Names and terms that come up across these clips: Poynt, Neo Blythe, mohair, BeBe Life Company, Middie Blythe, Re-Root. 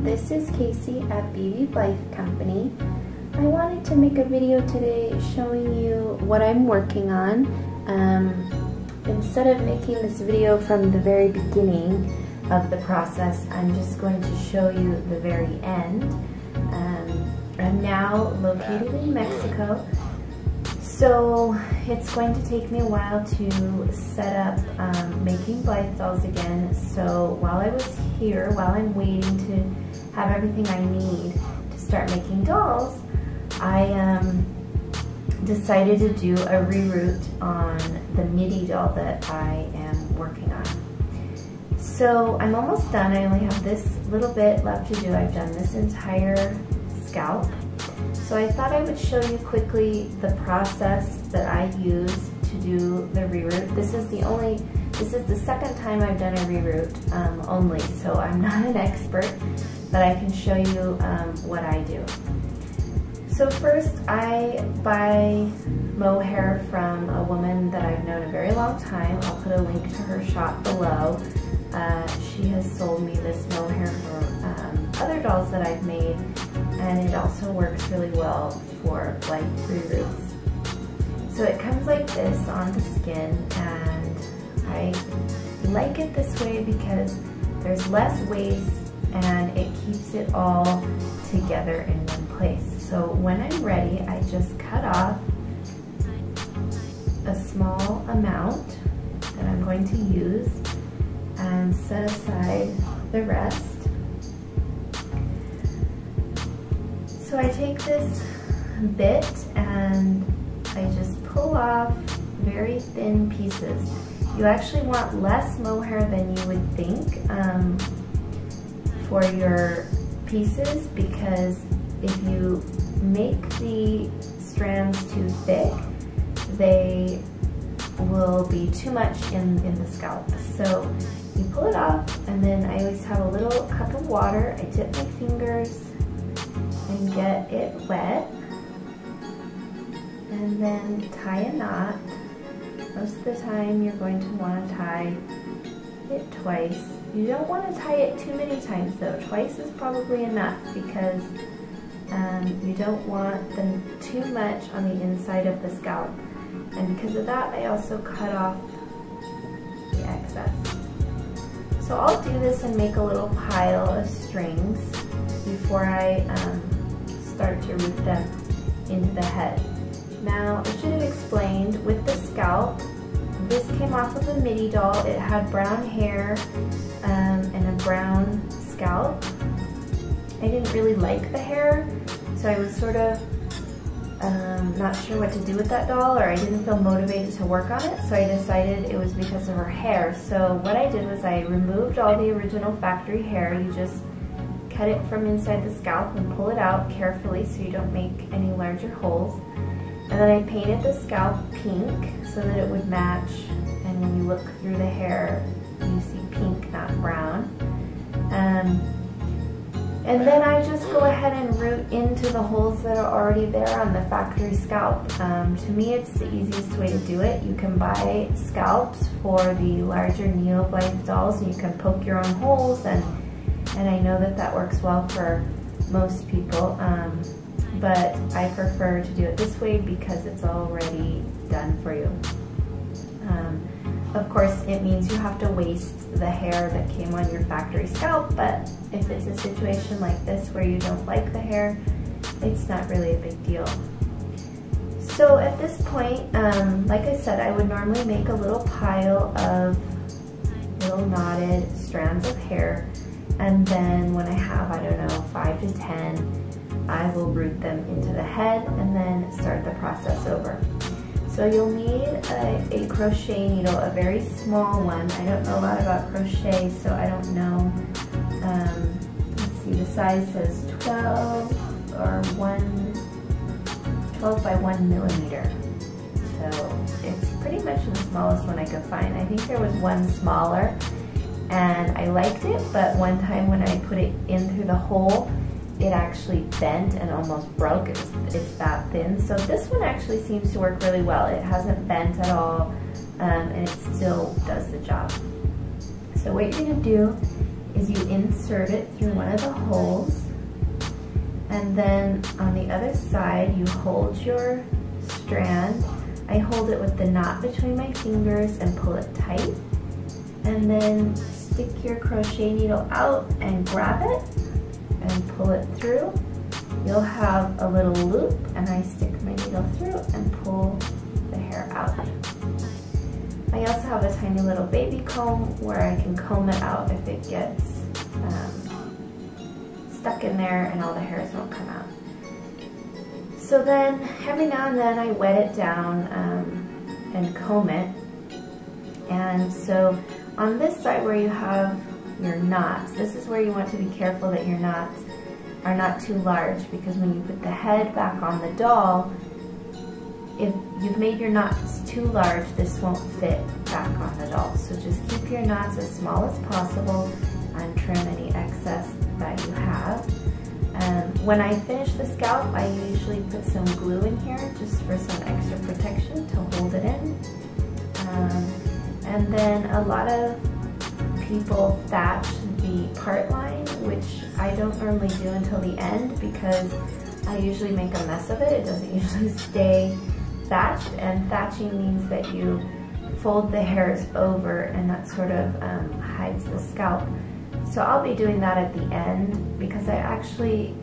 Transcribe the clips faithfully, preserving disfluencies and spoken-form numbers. This is Casey at BeBe Life Company. I wanted to make a video today showing you what I'm working on. Um, instead of making this video from the very beginning of the process, I'm just going to show you the very end. Um, I'm now located in Mexico, so it's going to take me a while to set up um, making Blythe dolls again. So while I was here, while I'm waiting to have everything I need to start making dolls, I um, decided to do a reroute on the Middie doll that I am working on. So I'm almost done. I only have this little bit left to do. I've done this entire scalp. So I thought I would show you quickly the process that I use to do the reroute. This is the only, this is the second time I've done a reroute um, only, so I'm not an expert, but I can show you um, what I do. So first, I buy mohair from a woman that I've known a very long time. I'll put a link to her shop below. Uh, she has sold me this mohair for um, other dolls that I've made, and it also works really well for like reroots. So it comes like this on the skin, and I like it this way because there's less waste and it keeps it all together in one place. So when I'm ready, I just cut off a small amount that I'm going to use and set aside the rest. So I take this bit and I just pull off very thin pieces. You actually want less mohair than you would think um, for your pieces, because if you make the strands too thick, they will be too much in, in the scalp. So you pull it off, and then I always have a little cup of water. I dip my fingers and get it wet, and then tie a knot. Most of the time you're going to want to tie it twice. You don't want to tie it too many times though. Twice is probably enough, because um, you don't want them too much on the inside of the scalp, and because of that I also cut off the excess. So I'll do this and make a little pile of strings before I um, start to root them into the head. Now, I should have explained, with the scalp, this came off of a Middie doll. It had brown hair um, and a brown scalp. I didn't really like the hair, so I was sort of um, not sure what to do with that doll, or I didn't feel motivated to work on it, so I decided it was because of her hair. So what I did was I removed all the original factory hair. You just cut it from inside the scalp and pull it out carefully so you don't make any larger holes. And then I painted the scalp pink so that it would match, and when you look through the hair, you see pink, not brown. Um, and then I just go ahead and root into the holes that are already there on the factory scalp. Um, to me, it's the easiest way to do it. You can buy scalps for the larger Neo Blythe dolls, and you can poke your own holes, and and I know that that works well for most people, um, but I prefer to do it this way because it's already done for you. Um, of course, it means you have to waste the hair that came on your factory scalp, but if it's a situation like this where you don't like the hair, it's not really a big deal. So at this point, um, like I said, I would normally make a little pile of little knotted strands of hair, and then when I have, I don't know, five to ten, I will root them into the head and then start the process over. So you'll need a, a crochet needle, a very small one. I don't know a lot about crochet, so I don't know, um, let's see, the size says twelve or twelve by one millimeter. So it's pretty much the smallest one I could find. I think there was one smaller, and I liked it, but one time when I put it in through the hole, it actually bent and almost broke. It was, it's that thin. So this one actually seems to work really well. It hasn't bent at all, um, and it still does the job. So what you're going to do is you insert it through one of the holes, and then on the other side you hold your strand. I hold it with the knot between my fingers and pull it tight, and then stick your crochet needle out and grab it and pull it through. You'll have a little loop, and I stick my needle through and pull the hair out. I also have a tiny little baby comb where I can comb it out if it gets um, stuck in there and all the hairs won't come out. So then every now and then I wet it down um, and comb it. And so on this side where you have your knots, this is where you want to be careful that your knots are not too large, because when you put the head back on the doll, if you've made your knots too large, this won't fit back on the doll. So just keep your knots as small as possible and trim any excess that you have. Um, when I finish the scalp, I usually put some glue in here just for some extra protection to hold it in. Um, and then a lot of people thatch the part line, which I don't normally do until the end because I usually make a mess of it. It doesn't usually stay thatched, and thatching means that you fold the hairs over, and that sort of um, hides the scalp. So I'll be doing that at the end because I actually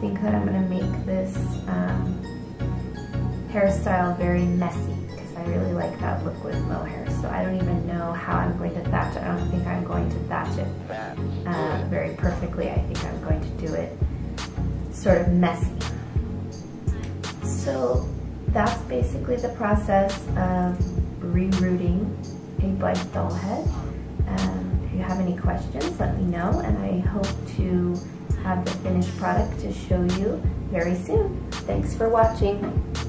think that I'm going to make this um, hairstyle very messy, because I really like that look with mohair. So I don't even know how I'm going to thatch it. I don't think I'm going to thatch it uh, very perfectly. I think I'm going to do it sort of messy. So that's basically the process of rerouting a Blythe doll head. Um, if you have any questions, let me know, and I hope to have the finished product to show you very soon. Thanks for watching.